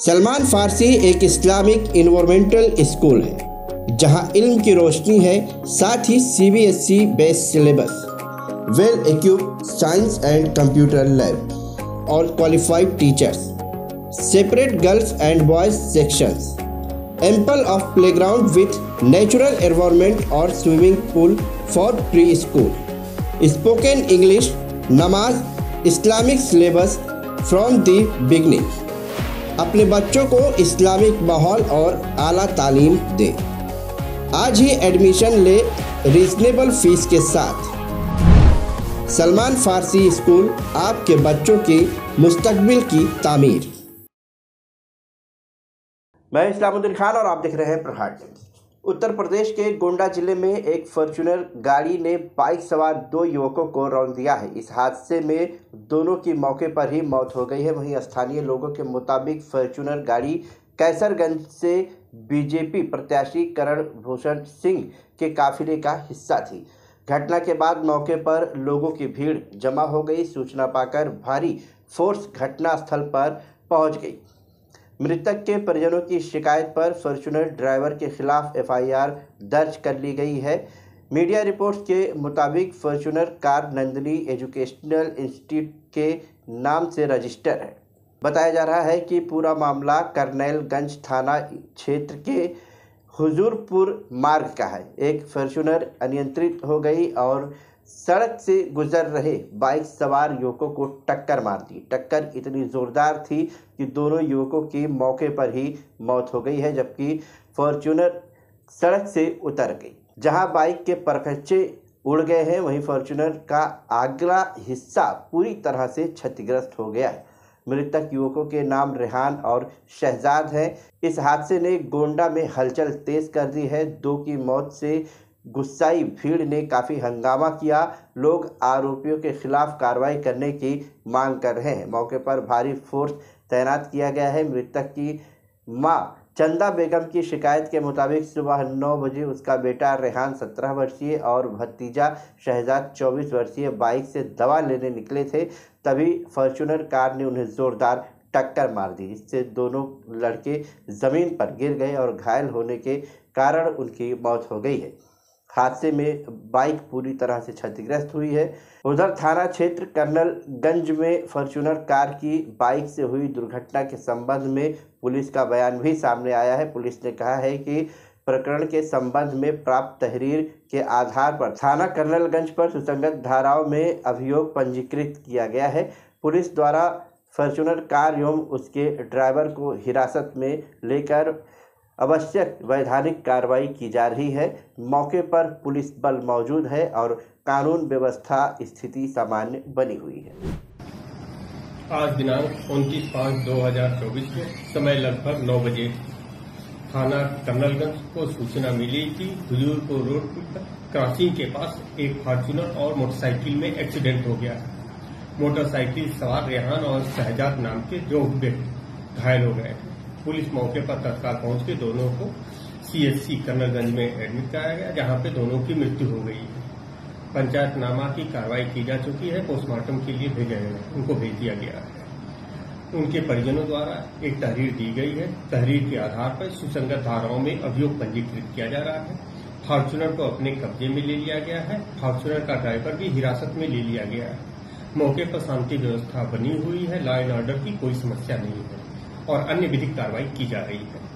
सलमान फारसी एक Islamic environmental school है जहां इल्म की रोशनी है, साथ ही CBSE based syllabus, well equipped science and computer lab और qualified teachers, separate girls and boys sections, ample of playground with natural environment और swimming pool for pre school, spoken English, नमाज, Islamic syllabus from the beginning. अपने बच्चों को Islamic माहौल और आला तालीम दें। आज ही एडमिशन ले रीजनेबल फीस के साथ। सलमान फारसी स्कूल, आपके बच्चों के मुस्तकबिल की तामीर। मैं इस्लामुद्दीन खान और आप देख रहे हैं प्रहार। उत्तर प्रदेश के गोंडा जिले में एक फॉर्च्यूनर गाड़ी ने बाइक सवार दो युवकों को रौंद दिया है। इस हादसे में दोनों की मौके पर ही मौत हो गई है। वहीं स्थानीय लोगों के मुताबिक फॉर्च्यूनर गाड़ी कैसरगंज से बीजेपी प्रत्याशी करण भूषण सिंह के काफिले का हिस्सा थी। घटना के बाद मौके पर लोगों की भीड़ जमा हो गई। सूचना पाकर भारी फोर्स घटनास्थल पर पहुंच गई। मृतक के परिजनों की शिकायत पर फॉर्च्यूनर ड्राइवर के खिलाफ FIR दर्ज कर ली गई है। मीडिया रिपोर्ट्स के मुताबिक Fortuner car Nandli educational institute के नाम से रजिस्टर है। बताया जा रहा है कि पूरा मामला करनैलगंज थाना क्षेत्र के हुजूरपुर मार्ग का है। एक फॉर्च्यूनर अनियंत्रित हो गई और सड़क से गुजर रहे बाइक सवार युवकों को टक्कर मार दी। टक्कर इतनी ज़ोरदार थी कि दोनों युवकों की मौके पर ही मौत हो गई है, जबकि फॉर्च्यूनर सड़क से उतर गई, जहां बाइक के परखच्चे उड़ गए हैं। वहीं फॉर्च्यूनर का अगला हिस्सा पूरी तरह से क्षतिग्रस्त हो गया है। मृतक युवकों के नाम रेहान और शहजाद हैं। इस हादसे ने गोंडा में हलचल तेज कर दी है। दो की मौत से गुस्साई भीड़ ने काफ़ी हंगामा किया। लोग आरोपियों के खिलाफ कार्रवाई करने की मांग कर रहे हैं। मौके पर भारी फोर्स तैनात किया गया है। मृतक की मां चंदा बेगम की शिकायत के मुताबिक सुबह 9 बजे उसका बेटा रेहान 17 वर्षीय और भतीजा शहजाद 24 वर्षीय बाइक से दवा लेने निकले थे। तभी फॉर्च्यूनर कार ने उन्हें ज़ोरदार टक्कर मार दी, जिससे दोनों लड़के ज़मीन पर गिर गए और घायल होने के कारण उनकी मौत हो गई है। हादसे में बाइक पूरी तरह से क्षतिग्रस्त हुई है। उधर थाना क्षेत्र कर्नलगंज में फॉर्च्यूनर कार की बाइक से हुई दुर्घटना के संबंध में पुलिस का बयान भी सामने आया है। पुलिस ने कहा है कि प्रकरण के संबंध में प्राप्त तहरीर के आधार पर थाना कर्नलगंज पर सुसंगत धाराओं में अभियोग पंजीकृत किया गया है। पुलिस द्वारा फॉर्च्यूनर कार एवं उसके ड्राइवर को हिरासत में लेकर आवश्यक वैधानिक कार्रवाई की जा रही है। मौके पर पुलिस बल मौजूद है और कानून व्यवस्था स्थिति सामान्य बनी हुई है। आज दिनांक 29/5/2024 को समय लगभग 9 बजे थाना कर्नलगंज को सूचना मिली कि हुजूरपुर रोड पर क्रॉसिंग के पास एक फॉर्च्यूनर और मोटरसाइकिल में एक्सीडेंट हो गया। मोटरसाइकिल सवार रेहान और शहजाद नाम के दो व्यक्ति घायल हो गए। पुलिस मौके पर तत्काल पहुंच के दोनों को CHC कर्नलगंज में एडमिट कराया गया, जहां पे दोनों की मृत्यु हो गई। पंचायतनामा की कार्रवाई की जा चुकी है। पोस्टमार्टम के लिए उनको भेज दिया गया है। उनके परिजनों द्वारा एक तहरीर दी गई है। तहरीर के आधार पर सुसंगत धाराओं में अभियोग पंजीकृत किया जा रहा है। फॉर्च्यूनर को अपने कब्जे में ले लिया गया है। फॉर्च्यूनर का ड्राइवर भी हिरासत में ले लिया गया है। मौके पर शांति व्यवस्था बनी हुई है। लॉ एंड ऑर्डर की कोई समस्या नहीं है और अन्य विधिक कार्रवाई की जा रही है।